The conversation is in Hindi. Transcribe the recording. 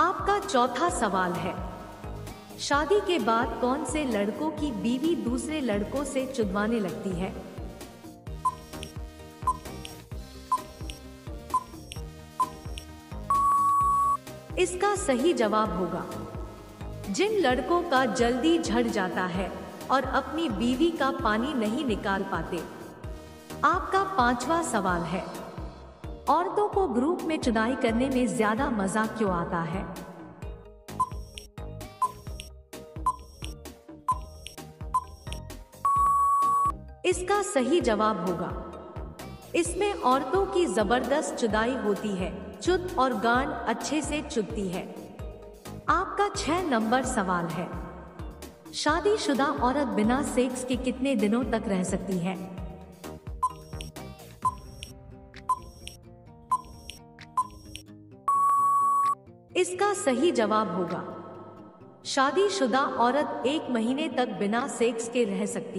आपका चौथा सवाल है, शादी के बाद कौन से लड़कों की बीवी दूसरे लड़कों से चुदवाने लगती है? इसका सही जवाब होगा जिन लड़कों का जल्दी झड़ जाता है और अपनी बीवी का पानी नहीं निकाल पाते। आपका पांचवा सवाल है, औरतों को ग्रुप में चुदाई करने में ज्यादा मजा क्यों आता है? इसका सही जवाब होगा इसमें औरतों की जबरदस्त चुदाई होती है, चुद और गांड अच्छे से चुभती है। आपका 6 नंबर सवाल है, शादीशुदा औरत बिना सेक्स के कितने दिनों तक रह सकती है? इसका सही जवाब होगा शादीशुदा औरत 1 महीने तक बिना सेक्स के रह सकती है।